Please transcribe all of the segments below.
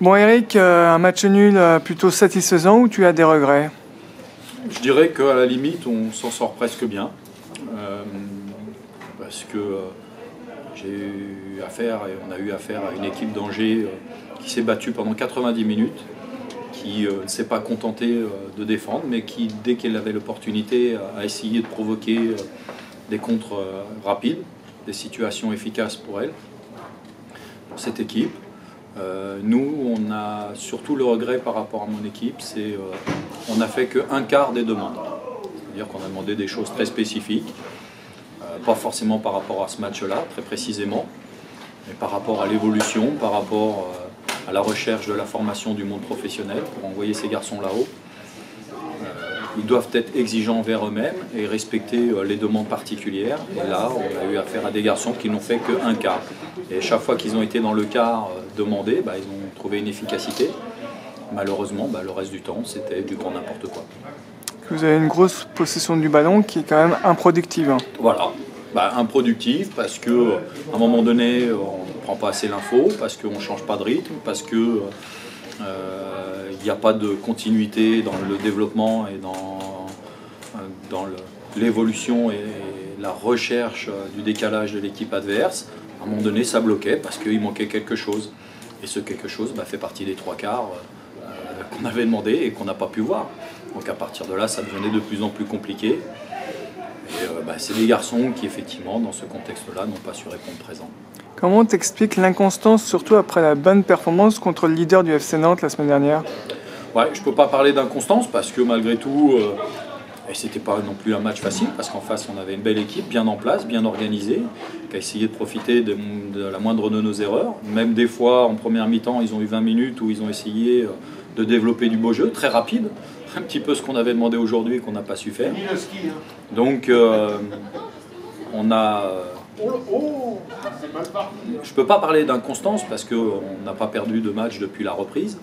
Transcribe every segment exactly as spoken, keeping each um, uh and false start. Bon Eric, un match nul plutôt satisfaisant ou tu as des regrets? Je dirais qu'à la limite, on s'en sort presque bien. Euh, parce que euh, j'ai eu affaire, et on a eu affaire à une équipe d'Angers euh, qui s'est battue pendant quatre-vingt-dix minutes, qui euh, ne s'est pas contentée euh, de défendre, mais qui, dès qu'elle avait l'opportunité, a essayé de provoquer euh, des contres euh, rapides, des situations efficaces pour elle, pour cette équipe. Euh, nous, on a surtout le regret par rapport à mon équipe, c'est euh, on n'a fait qu'un quart des demandes. C'est-à-dire qu'on a demandé des choses très spécifiques, euh, pas forcément par rapport à ce match-là, très précisément, mais par rapport à l'évolution, par rapport euh, à la recherche de la formation du monde professionnel pour envoyer ces garçons là-haut. Euh, ils doivent être exigeants envers eux-mêmes et respecter euh, les demandes particulières. Et là, on a eu affaire à des garçons qui n'ont fait qu'un quart. Et chaque fois qu'ils ont été dans le quart euh, demandé, bah, ils ont trouvé une efficacité. Malheureusement, bah, le reste du temps, c'était du grand n'importe quoi. Vous avez une grosse possession du ballon qui est quand même improductive. Voilà, bah, improductive parce qu'à euh, un moment donné, on ne prend pas assez l'info, parce qu'on ne change pas de rythme, parce que euh, il n'y a pas de continuité dans le développement et dans, dans l'évolution et la recherche du décalage de l'équipe adverse. À un moment donné, ça bloquait parce qu'il manquait quelque chose. Et ce quelque chose bah, fait partie des trois quarts euh, qu'on avait demandé et qu'on n'a pas pu voir. Donc à partir de là, ça devenait de plus en plus compliqué. Et euh, bah, c'est des garçons qui, effectivement, dans ce contexte-là, n'ont pas su répondre présent. Comment t'expliques l'inconstance, surtout après la bonne performance contre le leader du F C Nantes la semaine dernière? Ouais, je ne peux pas parler d'inconstance parce que malgré tout, euh, ce n'était pas non plus un match facile parce qu'en face, on avait une belle équipe, bien en place, bien organisée, qui a essayé de profiter de, de la moindre de nos erreurs. Même des fois, en première mi-temps, ils ont eu vingt minutes où ils ont essayé euh, de développer du beau jeu, très rapide. Un petit peu ce qu'on avait demandé aujourd'hui et qu'on n'a pas su faire. Donc, euh, on a... Je ne peux pas parler d'inconstance parce qu'on n'a pas perdu de match depuis la reprise.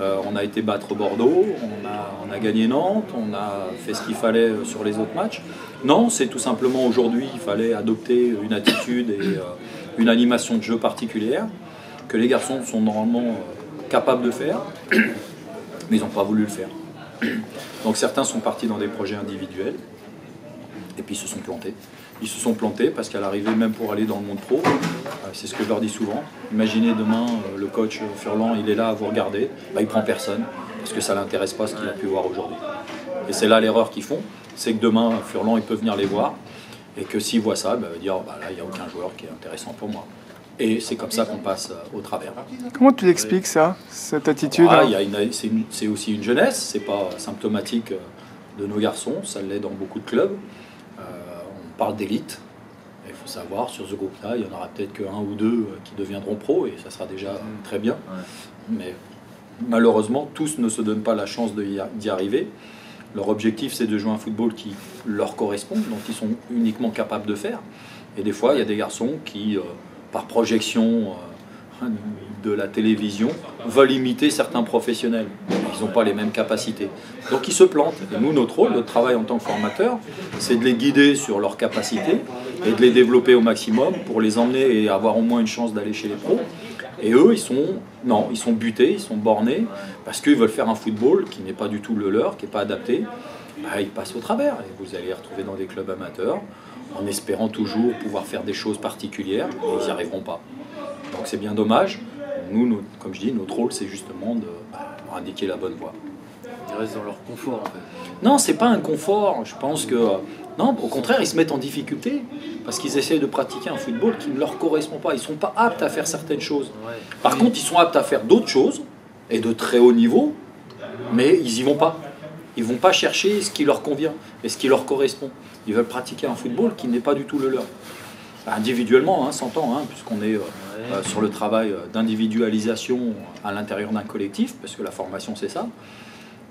Euh, on a été battre Bordeaux, on a, on a gagné Nantes, on a fait ce qu'il fallait sur les autres matchs. Non, c'est tout simplement aujourd'hui, il fallait adopter une attitude et euh, une animation de jeu particulière que les garçons sont normalement euh, capables de faire, mais ils n'ont pas voulu le faire. Donc certains sont partis dans des projets individuels et puis ils se sont plantés. Ils se sont plantés parce qu'à l'arrivée, même pour aller dans le monde pro, c'est ce que je leur dis souvent, imaginez demain le coach Furlan, il est là à vous regarder, bah, il prend personne parce que ça ne l'intéresse pas ce qu'il a pu voir aujourd'hui. Et c'est là l'erreur qu'ils font, c'est que demain Furlan il peut venir les voir et que s'il voit ça, bah, il va dire oh, bah, là il n'y a aucun joueur qui est intéressant pour moi. Et c'est comme ça qu'on passe au travers. Comment tu l'expliques ça, cette attitude? Ah, c'est aussi une jeunesse, c'est pas symptomatique de nos garçons, ça l'est dans beaucoup de clubs. Euh, on parle d'élite, il faut savoir, sur ce groupe-là, il y en aura peut-être qu'un ou deux qui deviendront pros, et ça sera déjà très bien. Mais malheureusement, tous ne se donnent pas la chance d'y arriver. Leur objectif, c'est de jouer un football qui leur correspond, donc ils sont uniquement capables de faire. Et des fois, il y a des garçons qui... Euh, par projection euh, de la télévision, veulent imiter certains professionnels. Ils n'ont pas les mêmes capacités. Donc ils se plantent. Et nous, notre rôle, notre travail en tant que formateur, c'est de les guider sur leurs capacités et de les développer au maximum pour les emmener et avoir au moins une chance d'aller chez les pros. Et eux, ils sont, non, ils sont butés, ils sont bornés, parce qu'ils veulent faire un football qui n'est pas du tout le leur, qui n'est pas adapté. Bah, ils passent au travers. Et vous allez les retrouver dans des clubs amateurs, en espérant toujours pouvoir faire des choses particulières, et ils n'y arriveront pas. Donc c'est bien dommage. Nous, nous, comme je dis, notre rôle, c'est justement de bah, indiquer la bonne voie. Ils restent dans leur confort, en fait. Non, c'est pas un confort. Je pense que... Non, au contraire, ils se mettent en difficulté, parce qu'ils essayent de pratiquer un football qui ne leur correspond pas. Ils ne sont pas aptes à faire certaines choses. Par contre, ils sont aptes à faire d'autres choses, et de très haut niveau, mais ils n'y vont pas. Ils ne vont pas chercher ce qui leur convient et ce qui leur correspond. Ils veulent pratiquer un football qui n'est pas du tout le leur. Individuellement, hein, s'entend, hein, puisqu'on est euh, euh, sur le travail d'individualisation à l'intérieur d'un collectif, parce que la formation, c'est ça.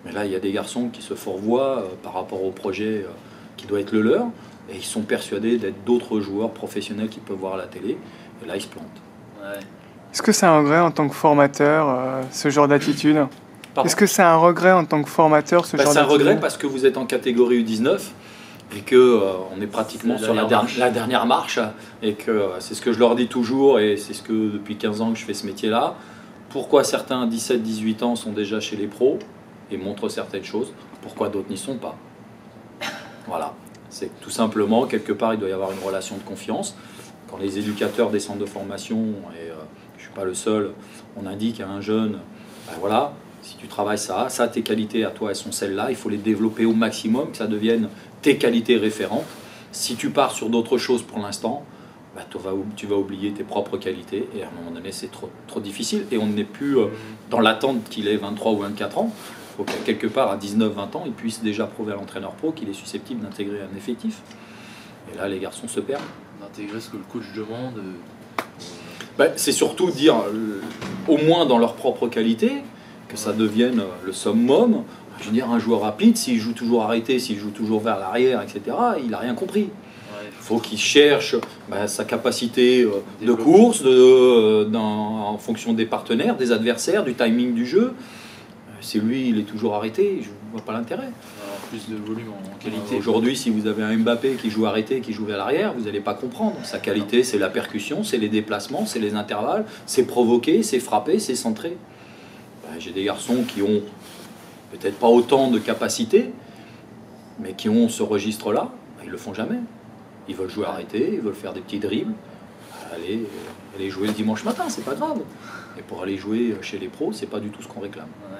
Mais là, il y a des garçons qui se fourvoient euh, par rapport au projet euh, qui doit être le leur, et ils sont persuadés d'être d'autres joueurs professionnels qu'ils peuvent voir à la télé, et là, ils se plantent. Ouais. Est-ce que c'est un regret en tant que formateur, euh, ce genre d'attitude ? Est-ce que c'est un regret en tant que formateur, ce ben, genre de... C'est un regret parce que vous êtes en catégorie U dix-neuf et qu'on euh, est pratiquement sur la, der la dernière marche. Et que euh, c'est ce que je leur dis toujours et c'est ce que depuis quinze ans que je fais ce métier-là. Pourquoi certains à dix-sept dix-huit ans sont déjà chez les pros et montrent certaines choses, pourquoi d'autres n'y sont pas? Voilà, c'est tout simplement, quelque part, il doit y avoir une relation de confiance. Quand les éducateurs des centres de formation, et euh, je ne suis pas le seul, on indique à un jeune, ben voilà, si tu travailles ça, ça, tes qualités à toi, elles sont celles-là, il faut les développer au maximum, que ça devienne tes qualités référentes. Si tu pars sur d'autres choses pour l'instant, bah, tu vas oublier tes propres qualités et à un moment donné, c'est trop, trop difficile. Et on n'est plus dans l'attente qu'il ait vingt-trois ou vingt-quatre ans. Il faut que quelque part, à dix-neuf vingt ans, il puisse déjà prouver à l'entraîneur pro qu'il est susceptible d'intégrer un effectif. Et là, les garçons se perdent. D'intégrer ce que le coach demande, bah, c'est surtout dire, euh, au moins dans leur propre qualité, que ça devienne le summum. Je veux dire, un joueur rapide, s'il joue toujours arrêté, s'il joue toujours vers l'arrière, et cetera, il n'a rien compris. Faut qu'il cherche bah, sa capacité euh, de course de, euh, dans, en fonction des partenaires, des adversaires, du timing du jeu. Euh, c'est lui, il est toujours arrêté, je ne vois pas l'intérêt. Plus de volume en qualité. Euh, Aujourd'hui, si vous avez un Mbappé qui joue arrêté, qui joue vers l'arrière, vous n'allez pas comprendre. Sa qualité, c'est la percussion, c'est les déplacements, c'est les intervalles, c'est provoquer, c'est frapper, c'est centrer. Bah, j'ai des garçons qui ont peut-être pas autant de capacité, mais qui ont ce registre-là, bah, ils ne le font jamais. Ils veulent jouer arrêté, ils veulent faire des petits dribbles. Allez, aller jouer le dimanche matin, c'est pas grave. Et pour aller jouer chez les pros, c'est pas du tout ce qu'on réclame. Ouais.